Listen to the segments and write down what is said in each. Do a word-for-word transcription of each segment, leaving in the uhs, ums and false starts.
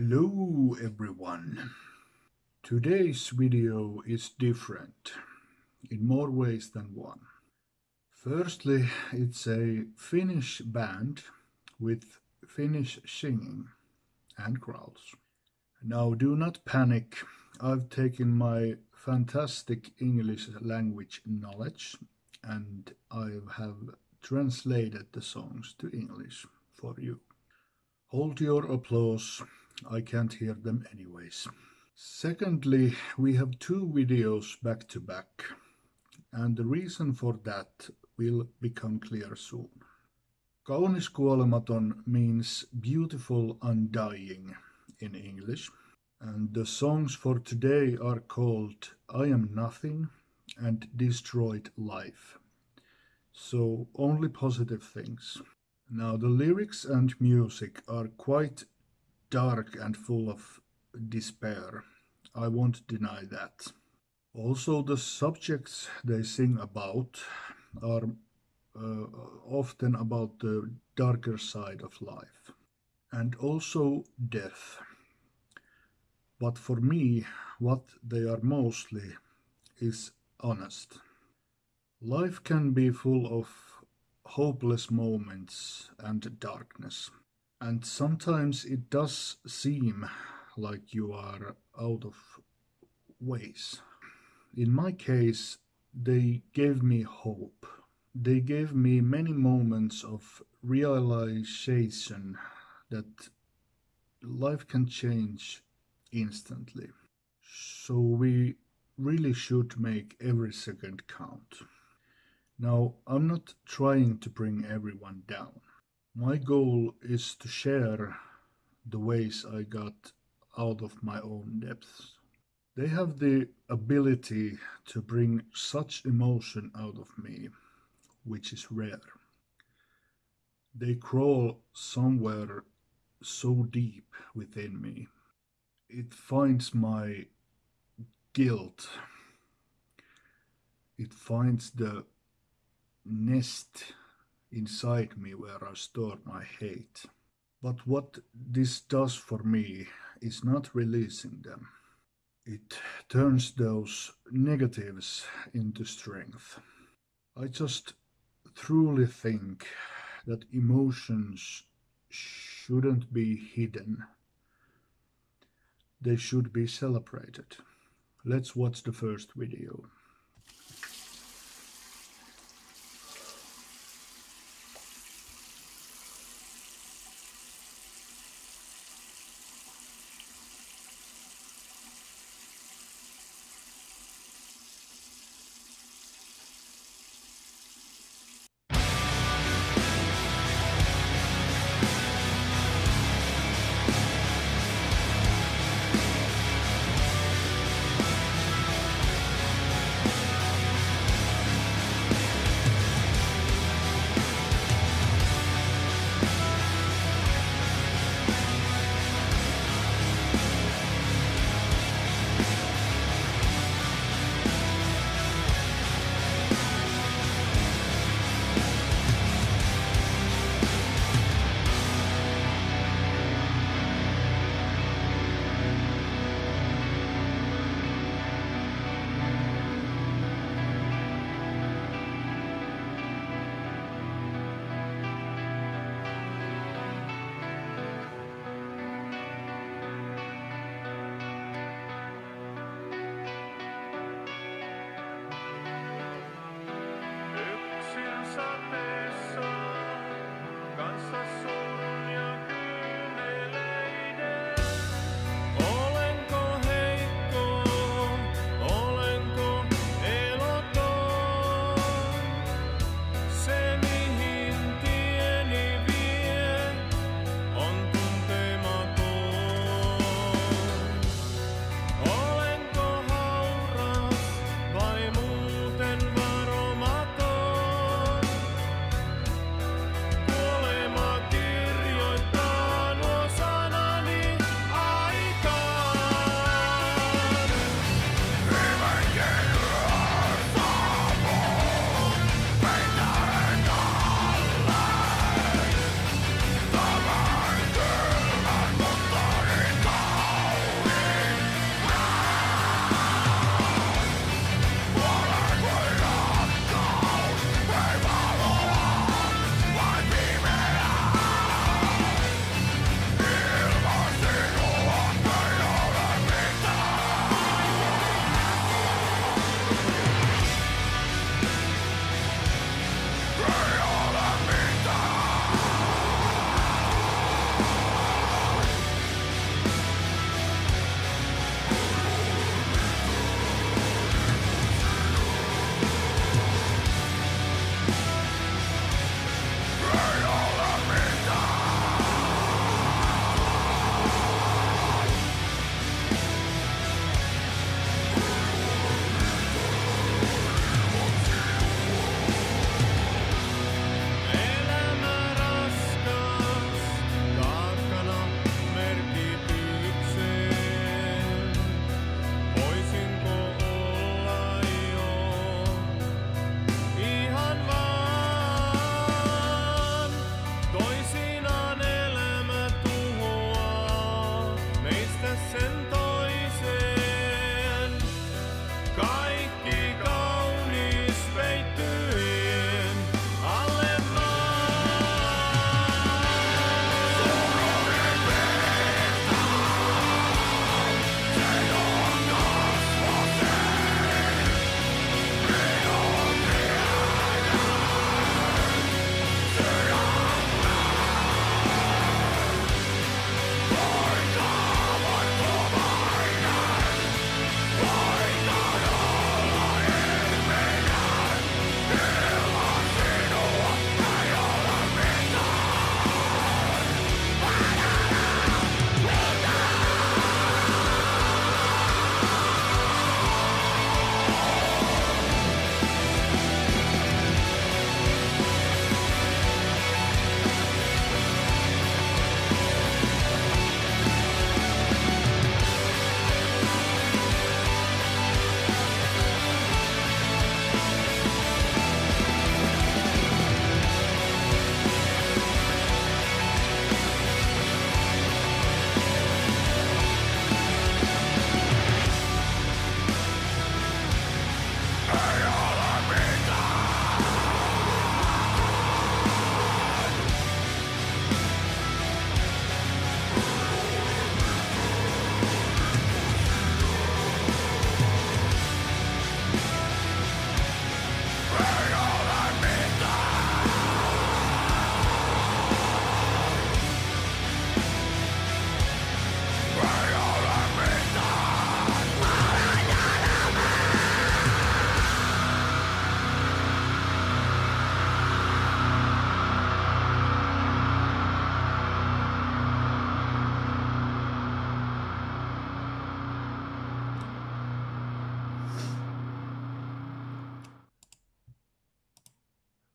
Hello everyone! Today's video is different, in more ways than one. Firstly, it's a Finnish band with Finnish singing and growls. Now do not panic, I've taken my fantastic English language knowledge and I have translated the songs to English for you. Hold your applause, I can't hear them anyways. Secondly, we have two videos back to back, and the reason for that will become clear soon. Kaunis Kuolematon means beautiful undying in English, and the songs for today are called I Am Nothing and Destroyed Life. So only positive things. Now the lyrics and music are quite dark and full of despair. I won't deny that. Also, the subjects they sing about are uh, often about the darker side of life and also death. But for me, what they are mostly is honest. Life can be full of hopeless moments and darkness, and sometimes it does seem like you are out of ways. In my case, they gave me hope. They gave me many moments of realization that life can change instantly. So we really should make every second count. Now, I'm not trying to bring everyone down. My goal is to share the ways I got out of my own depths. They have the ability to bring such emotion out of me, which is rare. They crawl somewhere so deep within me. It finds my guilt. It finds the nest inside me where I store my hate. But what this does for me is not releasing them. It turns those negatives into strength. I just truly think that emotions shouldn't be hidden. They should be celebrated. Let's watch the first video.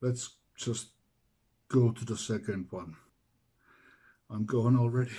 Let's just go to the second one. I'm going already.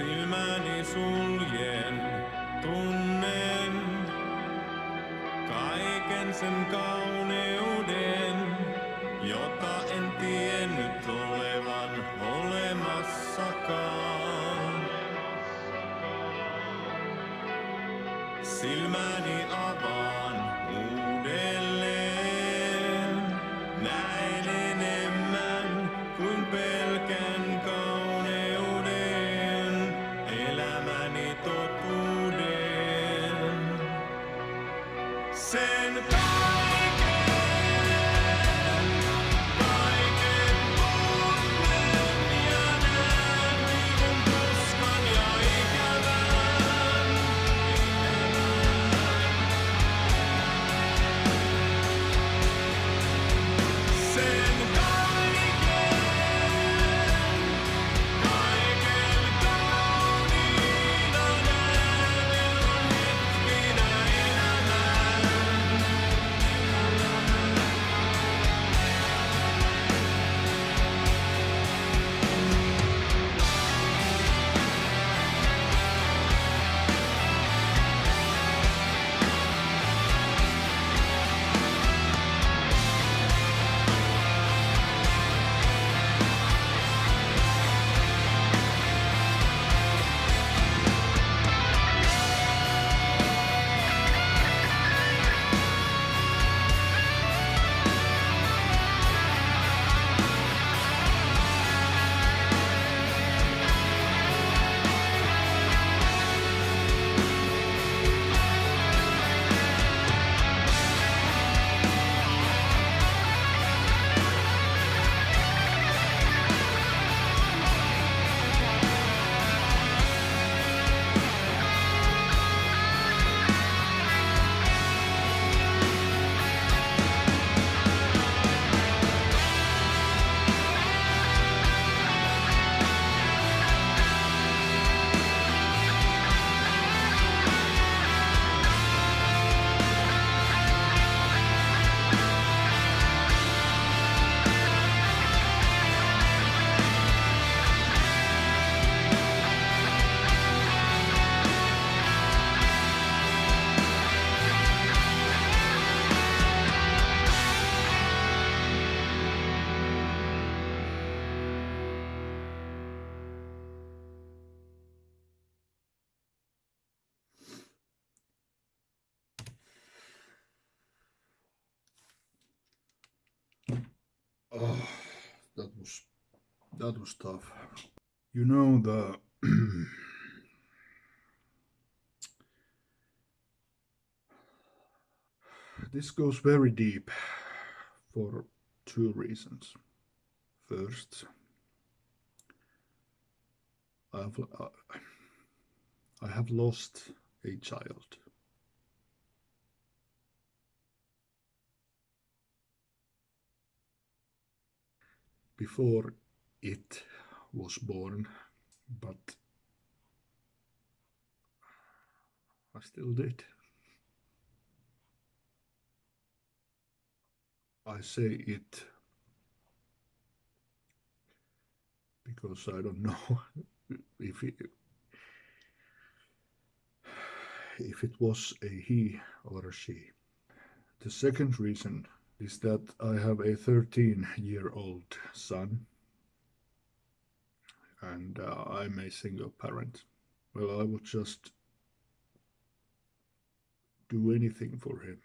Silmäni suljen, tunnen kaiken sen kauneuden, jota en tiennyt olevan olemassakaan. Silmäni avaan uudelleen, näen enemmän kuin pelkästään. sen kaiken, kaiken onnen ja näen niiden tuskan ja ikävän, ikävän. Sen Oh, that was that was tough. You know, the this goes very deep for two reasons. First, I've uh, I have lost a child. Before it was born, but I still did. I say it because I don't know if it, if it was a he or a she. The second reason is that I have a thirteen-year-old son, and uh, I'm a single parent. Well, I would just do anything for him,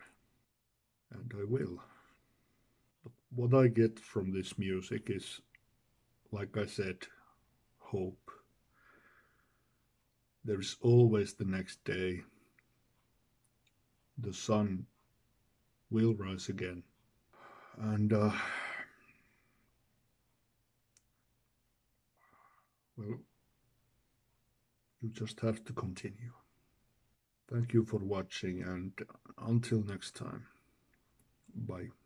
and I will. But what I get from this music is, like I said, hope. There is always the next day. The sun will rise again. And, uh, well, you just have to continue. Thank you for watching, and until next time, bye.